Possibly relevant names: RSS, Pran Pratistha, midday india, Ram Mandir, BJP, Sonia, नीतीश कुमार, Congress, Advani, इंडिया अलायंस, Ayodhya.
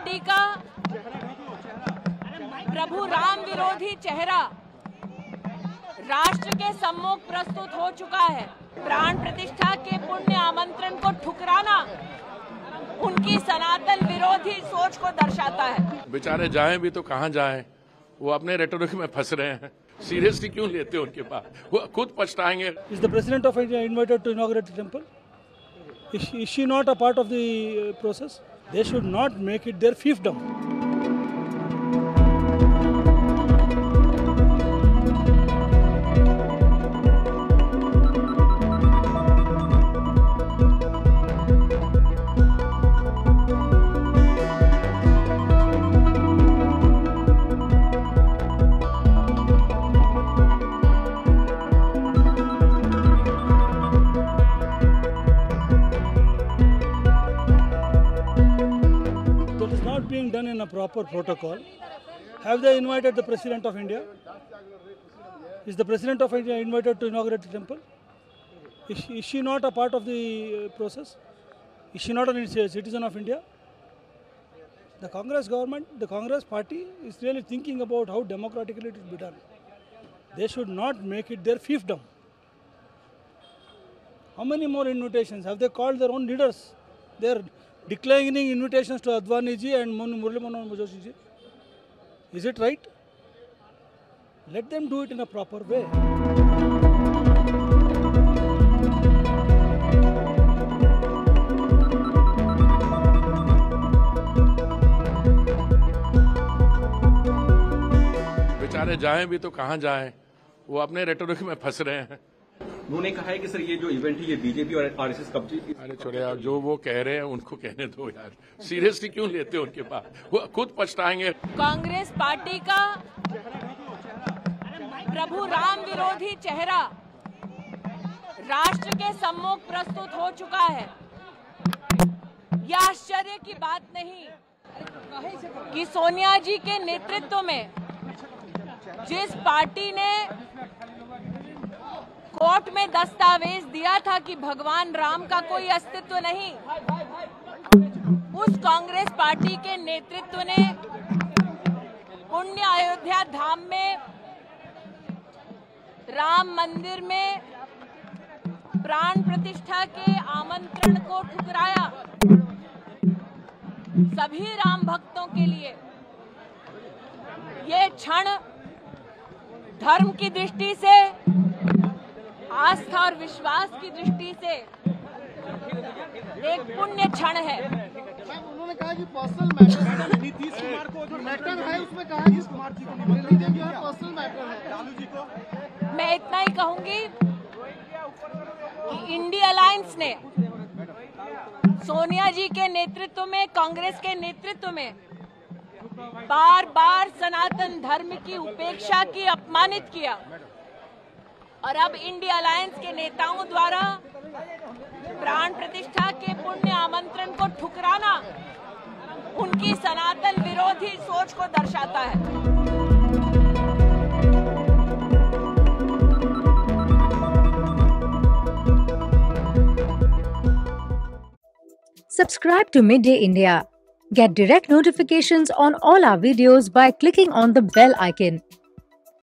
Party का प्रभु राम विरोधी चेहरा राष्ट्र के सम्मुख प्रस्तुत हो चुका है। प्राण प्रतिष्ठा के पुण्य आमंत्रण को ठुकराना उनकी सनातन विरोधी सोच को दर्शाता है। बेचारे जाएं भी तो कहाँ जाएं, वो अपने रेटोरिक में फंस रहे हैं। सीरियसली क्यों लेते हो उनके पास, वो खुद पछताएंगे। Is the president of India invited to inaugurate the temple? Is she not a part of the process? They should not make it their fiefdom। Being done in a proper protocol. Have they invited the President of India? Is the President of India invited to inaugurate the temple? Is she not a part of the process? Is she not a citizen of India? The Congress government, the Congress party is really thinking about how democratically it will be done. They should not make it their fiefdom. How many more invitations? Have they called their own leaders? They're declining invitations to Advani ji and Murali ji. Is it right? Let them do it in a proper way. बेचारे जाएं भी तो कहाँ जाएं, वो अपने rhetoric में फंस रहे हैं। उन्होंने कहा है कि सर ये जो इवेंट है ये बीजेपी और आरएसएस कब्जे की। अरे छोड़े आप, जो वो कह रहे हैं उनको कहने दो यार। सीरियसली क्यों लेते हो उनके पास, वो खुद पछताएंगे। कांग्रेस पार्टी का प्रभु राम विरोधी चेहरा राष्ट्र के सम्मुख प्रस्तुत हो चुका है। यह आश्चर्य की बात नहीं कि सोनिया जी के नेतृत्व में जिस पार्टी ने कोर्ट में दस्तावेज दिया था कि भगवान राम का कोई अस्तित्व नहीं, उस कांग्रेस पार्टी के नेतृत्व ने पुण्य अयोध्या धाम में राम मंदिर में प्राण प्रतिष्ठा के आमंत्रण को ठुकराया। सभी राम भक्तों के लिए ये क्षण धर्म की दृष्टि से, आस्था और विश्वास की दृष्टि से एक पुण्य क्षण है। उन्होंने कहा कि पर्सनल मैटर नीतीश कुमार को जो मैटर है उसमें कहा नीतीश कुमार जी को निमंत्रण देंगे और पर्सनल मैटर है लालू जी को। मैं इतना ही कहूंगी कि इंडिया अलायंस ने सोनिया जी के नेतृत्व में, कांग्रेस के नेतृत्व में बार बार सनातन धर्म की उपेक्षा की, अपमानित किया, और अब इंडिया अलायंस के नेताओं द्वारा प्राण प्रतिष्ठा के पुण्य आमंत्रण को ठुकराना उनकी सनातन विरोधी सोच को दर्शाता है। Subscribe to Mid Day India. Get direct notifications on all our videos by clicking on the bell icon.